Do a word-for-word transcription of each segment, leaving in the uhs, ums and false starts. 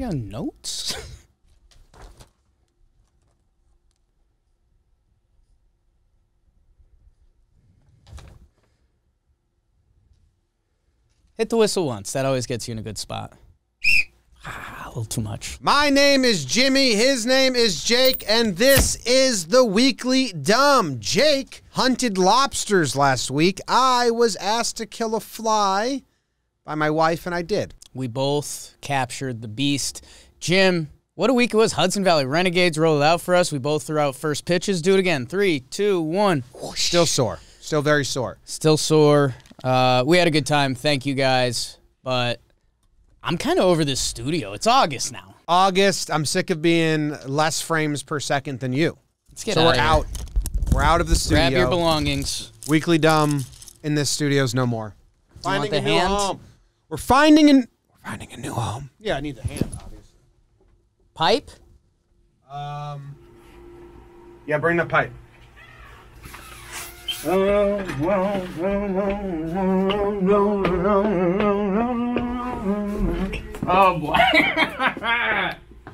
running out of notes? Hit the whistle once. That always gets you in a good spot. Ah, a little too much. My name is Jimmy. His name is Jake. And this is the Weekly Dumb. Jake hunted lobsters last week. I was asked to kill a fly by my wife, and I did. We both captured the beast. Jim, what a week it was. Hudson Valley Renegades rolled out for us. We both threw out first pitches. Do it again. Three, two, one. Whoosh. Still sore. Still very sore. Still sore. Uh, we had a good time. Thank you guys. But I'm kind of over this studio. It's August now. August. I'm sick of being less frames per second than you. Let's get so out. So we're out. We're out of the studio. Grab your belongings. Weekly Dumb in this studio's no more. You finding want the a hand? New home. We're finding an we're finding a new home. Yeah, I need the hand, obviously. Pipe? Um. Yeah, bring the pipe. Oh boy.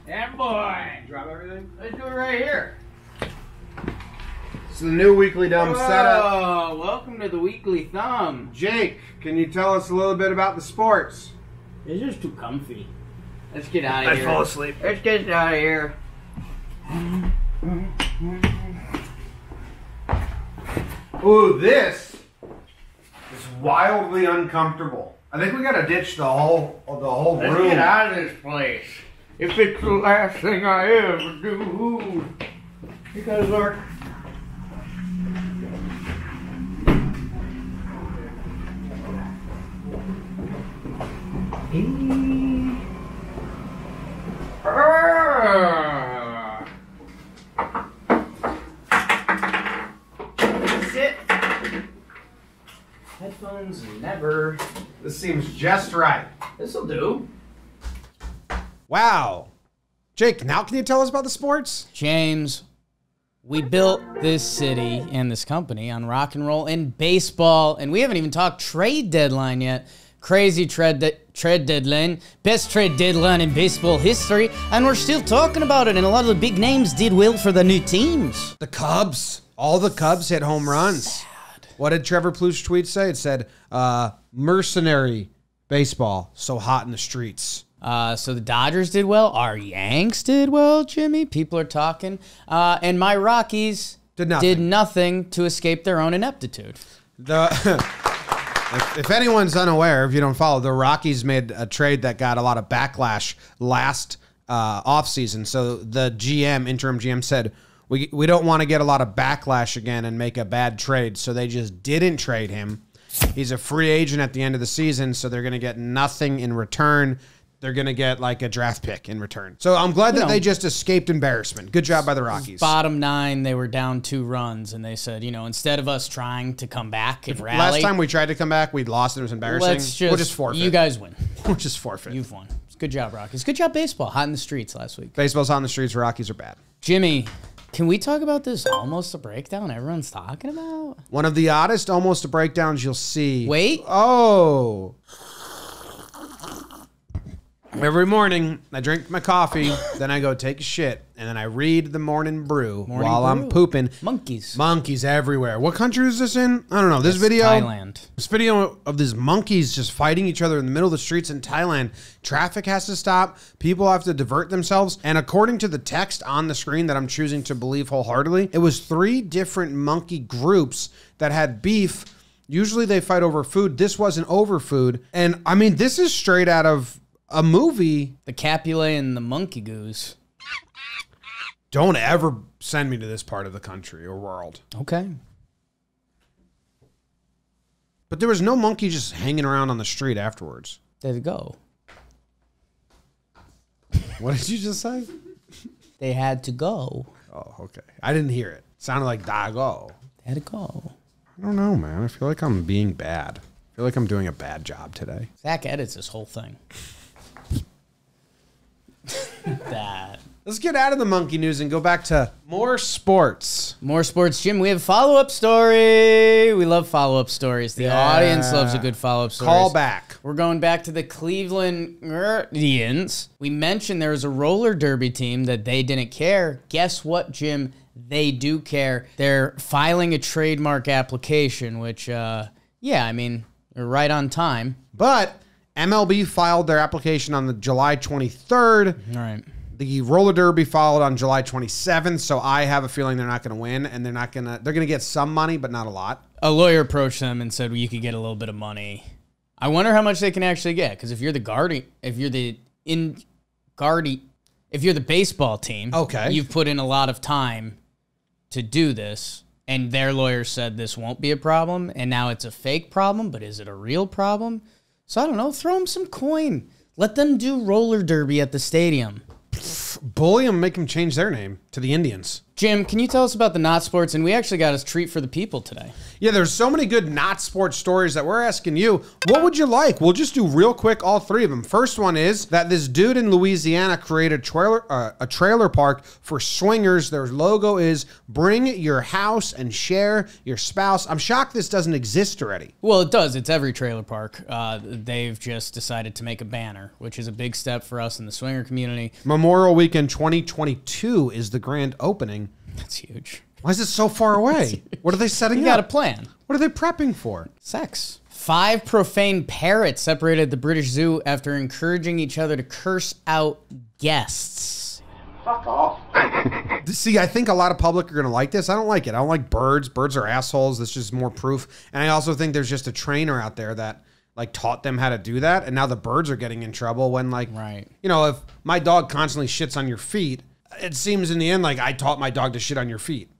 That boy. Drop everything? Let's do it right here. This is the new Weekly Dumb oh, setup. Oh, welcome to the Weekly Thumb. Jake, can you tell us a little bit about the sports? It's just too comfy. Let's get out of I here. I fall asleep. Let's get out of here. Ooh, this is wildly uncomfortable. I think we gotta ditch the whole the whole Let's room. Let's get out of this place. If it's the last thing I ever do, you guys are. Headphones never. This seems just right. This'll do. Wow. Jake, now can you tell us about the sports? James, we built this city and this company on rock and roll and baseball, and we haven't even talked trade deadline yet. Crazy trade de trade deadline, best trade deadline in baseball history, and we're still talking about it, and a lot of the big names did well for the new teams. The Cubs. All the Cubs hit home runs. What did Trevor Plouffe's tweet say? It said, uh, mercenary baseball, so hot in the streets. Uh, so the Dodgers did well. Our Yanks did well, Jimmy. People are talking. Uh, and my Rockies did nothing. did nothing to escape their own ineptitude. The, if, if anyone's unaware, if you don't follow, the Rockies made a trade that got a lot of backlash last uh, offseason. So the G M, interim G M said, We, we don't want to get a lot of backlash again and make a bad trade, so they just didn't trade him. He's a free agent at the end of the season, so they're going to get nothing in return. They're going to get, like, a draft pick in return. So I'm glad that you know, they just escaped embarrassment. Good job by the Rockies. Bottom nine, they were down two runs, and they said, you know, instead of us trying to come back and rally. Last time we tried to come back, we lost, and it was embarrassing. Let's just, we'll just forfeit. You guys win. We'll just forfeit. You've won. Good job, Rockies. Good job, baseball. Hot in the streets last week. Baseball's hot in the streets. Rockies are bad. Jimmy, can we talk about this almost a breakdown everyone's talking about? One of the oddest almost a breakdowns you'll see. Wait. Oh. Every morning, I drink my coffee, then I go take a shit, and then I read the Morning Brew morning while brew. I'm pooping. Monkeys. Monkeys everywhere. What country is this in? I don't know. This it's video. Thailand. This video of these monkeys just fighting each other in the middle of the streets in Thailand. Traffic has to stop. People have to divert themselves. And according to the text on the screen that I'm choosing to believe wholeheartedly, it was three different monkey groups that had beef. Usually they fight over food. This wasn't over food. And, I mean, this is straight out of a movie. The Capulet and the Monkey Goose. Don't ever send me to this part of the country or world. Okay. But there was no monkey just hanging around on the street afterwards. They'd go. What did you just say? They had to go. Oh, okay. I didn't hear it. It sounded like dago. They had to go. I don't know, man. I feel like I'm being bad. I feel like I'm doing a bad job today. Zach edits this whole thing. That Let's get out of the monkey news and go back to more sports. More sports, Jim. We have a follow-up story. We love follow-up stories. The yeah. audience loves a good follow-up story. Call back. We're going back to the Cleveland Guardians. We mentioned there was a roller derby team that they didn't care. Guess what, Jim? They do care. They're filing a trademark application, which, uh, yeah, I mean, they're right on time. But M L B filed their application on the July twenty-third. All right. The roller derby followed on July twenty-seventh, so I have a feeling they're not going to win, and they're not going to. They're going to get some money, but not a lot. A lawyer approached them and said, well, "You could get a little bit of money." I wonder how much they can actually get, because if you're the guardian, if you're the in guardian, if you're the baseball team, okay, you've put in a lot of time to do this, and their lawyer said this won't be a problem, and now it's a fake problem. But is it a real problem? So I don't know. Throw them some coin. Let them do roller derby at the stadium. Bully them, make them change their name to the Indians. Jim, can you tell us about the not sports? And we actually got a treat for the people today. Yeah, there's so many good not sports stories that we're asking you. What would you like? We'll just do real quick all three of them. First one is that this dude in Louisiana created trailer, uh, a trailer park for swingers. Their logo is bring your house and share your spouse. I'm shocked this doesn't exist already. Well, it does. It's every trailer park. Uh, they've just decided to make a banner, which is a big step for us in the swinger community. Memorial Weekend twenty twenty-two is the grand opening. That's huge. Why is it so far away? What are they setting up? You got a plan. What are they prepping for? Sex. Five profane parrots separated at the British Zoo after encouraging each other to curse out guests. Fuck off. See, I think a lot of public are going to like this. I don't like it. I don't like birds. Birds are assholes. This is more proof. And I also think there's just a trainer out there that like taught them how to do that. And now the birds are getting in trouble when like, right. you know, if my dog constantly shits on your feet, it seems in the end like I taught my dog to shit on your feet,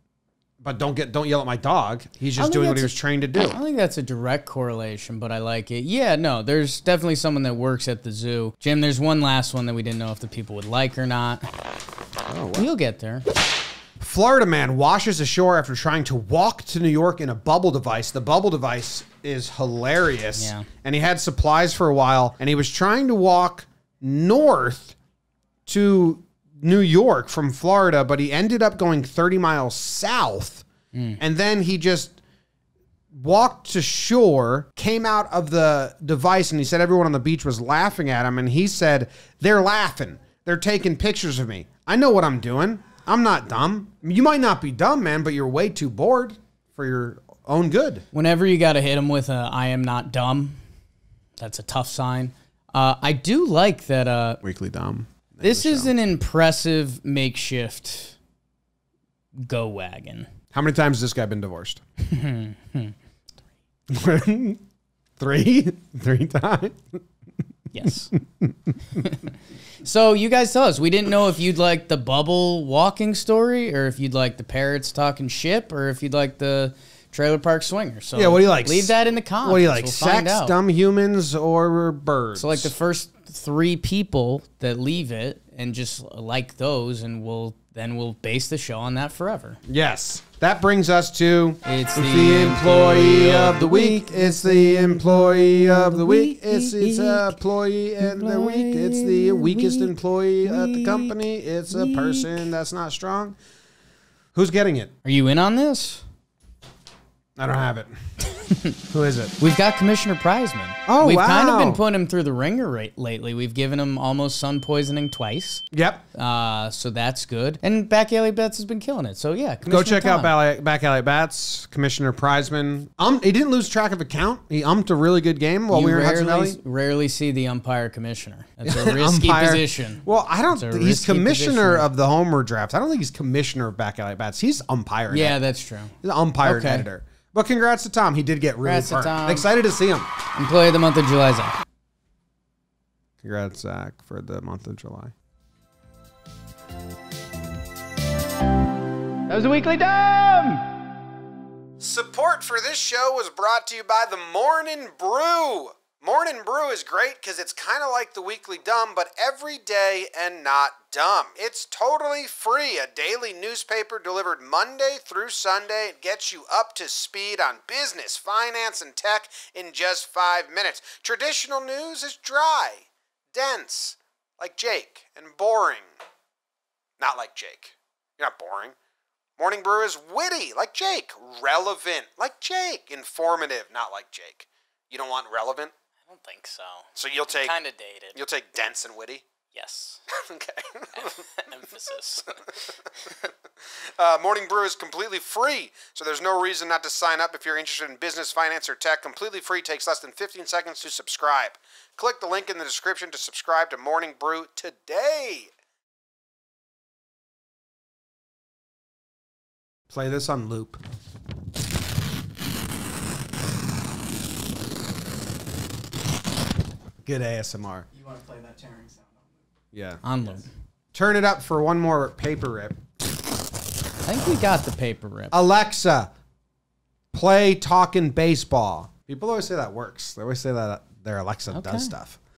but don't get don't yell at my dog. He's just doing what he was trained to do. I don't think that's a direct correlation, but I like it. Yeah, no, there's definitely someone that works at the zoo. Jim, there's one last one that we didn't know if the people would like or not. Oh, well. You'll get there. Florida man washes ashore after trying to walk to New York in a bubble device. The bubble device is hilarious. Yeah. And he had supplies for a while, and he was trying to walk north to New York from Florida, but he ended up going thirty miles south. Mm. And then he just walked to shore, came out of the device, and he said everyone on the beach was laughing at him. And he said, they're laughing. They're taking pictures of me. I know what I'm doing. I'm not dumb. You might not be dumb, man, but you're way too bored for your own good. Whenever you got to hit him with a, I am not dumb, that's a tough sign. Uh, I do like that. Uh, Weekly Dumb. This is an impressive makeshift go wagon. How many times has this guy been divorced? Three. Three? Three times? Yes. So you guys tell us. We didn't know if you'd like the bubble walking story, or if you'd like the parrots talking ship, or if you'd like the trailer park swinger. So yeah, what do you like? Leave that in the comments. What do you like? We'll sex, dumb humans, or birds? So like the first three people that leave it and just like those, and we'll then we'll base the show on that forever. Yes. That brings us to It's the, the Employee of the Week. It's the Employee of the Week. It's it's a employee of the week. It's the weakest employee at the company. It's a person that's not strong. Who's getting it? Are you in on this? I don't have it. Who is it? We've got Commissioner Prisman. Oh, We've wow. We've kind of been putting him through the ringer right lately. We've given him almost sun poisoning twice. Yep. Uh, so that's good. And Back Alley Bats has been killing it. So, yeah. Go check Tom. out Back Alley Bats, Commissioner Prisman. Um, he didn't lose track of a count. He umped a really good game while you we were in Hudson Valley. Rarely see the umpire commissioner. That's a risky position. Well, I don't think he's commissioner position. of the homer draft. I don't think he's commissioner of Back Alley Bats. He's umpire. Yeah, editor. that's true. He's an umpire okay. editor. But congrats to Tom. He did get really burnt. To Excited to see him. Employee of the month of July, Zach. Congrats, Zach, for the month of July. That was a Weekly Dumb! Support for this show was brought to you by the Morning Brew. Morning Brew is great because it's kind of like the Weekly Dumb, but every day and not dumb. It's totally free, a daily newspaper delivered Monday through Sunday. It gets you up to speed on business, finance, and tech in just five minutes. Traditional news is dry, dense, like Jake, and boring. not like Jake. You're not boring. Morning Brew is witty, like Jake. Relevant, like Jake. Informative, not like Jake. You don't want relevant? I don't think so. So you'll take... Kind of dated. You'll take dense and witty? Yes. Okay. Em- emphasis. uh, Morning Brew is completely free, so there's no reason not to sign up if you're interested in business, finance, or tech. Completely free, takes less than fifteen seconds to subscribe. Click the link in the description to subscribe to Morning Brew today. Play this on loop. Good A S M R. You want to play that tearing sound on loop? Yeah. On loop. Yes. Turn it up for one more paper rip. I think we got the paper rip. Alexa, play Talkin' Baseball. People always say that works. They always say that their Alexa okay. does stuff.